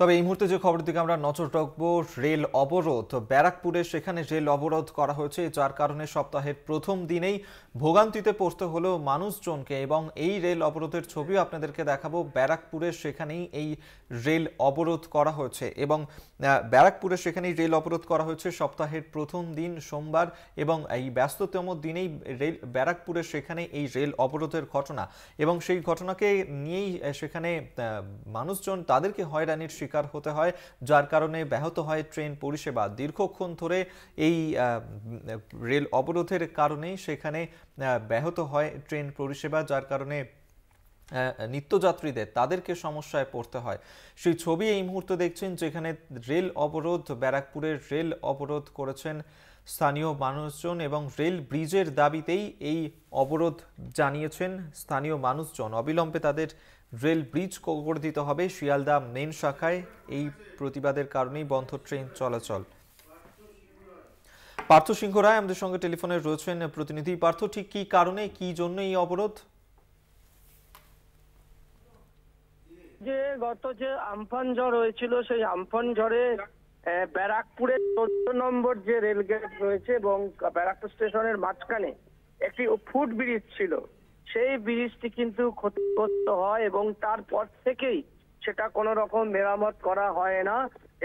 তবে এই মুহূর্তে যে খবরের দিকে আমরা নজর রাখবো, রেল অবরোধ। ব্যারাকপুরে সেখানে রেল অবরোধ করা হয়েছে, যার কারণে সপ্তাহের প্রথম দিনেই ভোগান্তিতে পড়তে হলো মানুষজনকে। এবং এই রেল অবরোধের ছবিও আপনাদেরকে দেখাবো। ব্যারাকপুরে সেখানেই এই রেল অবরোধ করা হয়েছে এবং ব্যারাকপুরে সেখানেই রেল অবরোধ করা হয়েছে সপ্তাহের প্রথম দিন সোমবার, এবং এই ব্যস্ততম দিনেই রেল ব্যারাকপুরে সেখানে এই রেল অবরোধের ঘটনা, এবং সেই ঘটনাকে নিয়েই সেখানে মানুষজন তাদেরকে হয়রানির শিকার হতে হয়, যার কারণে ব্যাহত হয় ট্রেন পরিষেবা। দীর্ঘক্ষণ ধরে এই রেল অবরোধের কারণেই সেখানে ব্যাহত হয় ট্রেন পরিষেবা, যার কারণে নিত্যযাত্রীদের তাদেরকে সমস্যায় পড়তে হয়। সেই ছবি এই মুহূর্তে দেখছেন, যেখানে রেল অবরোধ, ব্যারাকপুরের রেল অবরোধ করেছেন স্থানীয় মানুষজন এবং রেল ব্রিজের দাবিতেই এই অবরোধ জানিয়েছেন স্থানীয় মানুষজন। অবিলম্বে তাদের রেল ব্রিজ করে দিতে হবে। শিয়ালদা মেন শাখায় এই প্রতিবাদের কারণেই বন্ধ ট্রেন চলাচল। পার্থ সিংহ রায় আমাদের সঙ্গে টেলিফোনে রয়েছেন প্রতিনিধি। পার্থ, ঠিক কি কারণে, কি জন্য এই অবরোধ? যে গত যে আমফান ঝড় হয়েছিল, সেই আমফান ঝড়ে ব্যারাকপুরের ১৪ নম্বর যে রেলগেট রয়েছে এবং ব্যারাকপুর স্টেশনের মাঝখানে একটি ফুট ব্রিজ ছিল, সেই ব্রিজটি কিন্তু ক্ষতিগ্রস্ত হয় এবং তারপর থেকেই সেটা কোনো রকম মেরামত করা হয় না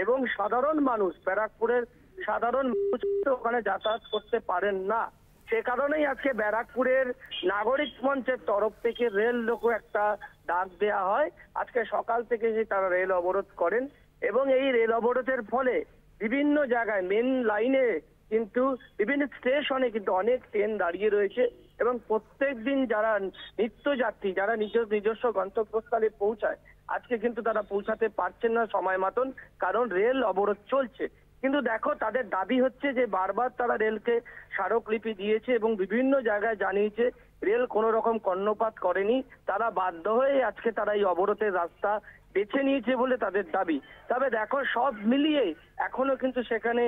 এবং সাধারণ মানুষ, ব্যারাকপুরের সাধারণ মানুষ ওখানে যাতায়াত করতে পারেন না। সে কারণেই আজকে ব্যারাকপুরের নাগরিক মঞ্চের তরফ থেকে রেল লোকও একটা ডাক দেয়া হয়। আজকে সকাল থেকে তারা রেল অবরোধ করেন এবং এই রেল অবরোধের ফলে বিভিন্ন জায়গায় মেন লাইনে কিন্তু বিভিন্ন স্টেশনে কিন্তু অনেক ট্রেন দাঁড়িয়ে রয়েছে এবং প্রত্যেক দিন যারা নিত্যযাত্রী, যারা নিজস্ব গন্তব্যস্থলে পৌঁছায়, আজকে কিন্তু তারা পৌঁছাতে পারছেন না সময় মতন, কারণ রেল অবরোধ চলছে। কিন্তু দেখো, তাদের দাবি হচ্ছে যে বারবার তারা রেলকে স্মারকলিপি দিয়েছে এবং বিভিন্ন জায়গায় জানিয়েছে রেল কোনো রকম কর্ণপাত করেনি, তারা বাধ্য হয়ে আজকে তারা এই অবরোধের রাস্তা বেছে নিয়েছে বলে তাদের দাবি। তবে দেখো, সব মিলিয়ে এখনো কিন্তু সেখানে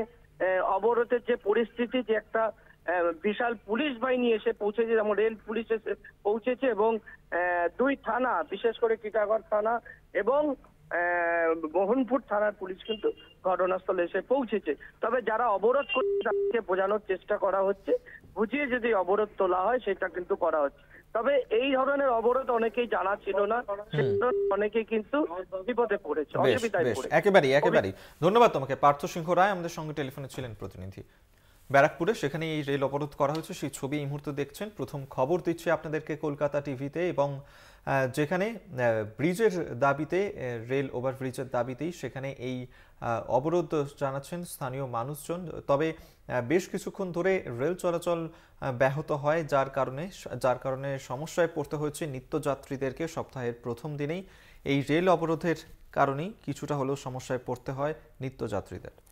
অবরোধের যে পরিস্থিতি, যে একটা বিশাল পুলিশ বাহিনী এসে পৌঁছেছে, যেমন রেল পুলিশ এসে পৌঁছেছে এবং দুই থানা, বিশেষ করে টিটাগড় থানা এবং মোহনপুর থানার পুলিশ কিন্তু ঘটনাস্থলে এসে পৌঁছেছে। তবে যারা অবরোধ করছে তাদেরকে বোঝানোর চেষ্টা করা হচ্ছে, বুঝিয়ে যদি অবরোধ তোলা হয় সেটা কিন্তু করা হচ্ছে। তবে এই ধরনের অবরোধ অনেকেই জানা ছিল না, অনেকেই কিন্তু বিপদে পড়েছে। একেবারেই ধন্যবাদ তোমাকে, পার্থ সিংহ রায় আমাদের সঙ্গে টেলিফোনে ছিলেন প্রতিনিধি। ব্যারাকপুরে সেখানে এই রেল অবরোধ করা হয়েছে, সেই ছবি এই মুহূর্তে দেখছেন। প্রথম খবর দিচ্ছে আপনাদেরকে কলকাতা টিভিতে, এবং যেখানে ব্রিজের দাবিতে, রেল ওভারব্রিজের দাবিতেই সেখানে এই অবরোধ জানাচ্ছেন স্থানীয় মানুষজন। তবে বেশ কিছুক্ষণ ধরে রেল চলাচল ব্যাহত হয়, যার কারণে সমস্যায় পড়তে হয়েছে নিত্যযাত্রীদেরকে। সপ্তাহের প্রথম দিনেই এই রেল অবরোধের কারণেই কিছুটা হলেও সমস্যায় পড়তে হয় নিত্যযাত্রীদের।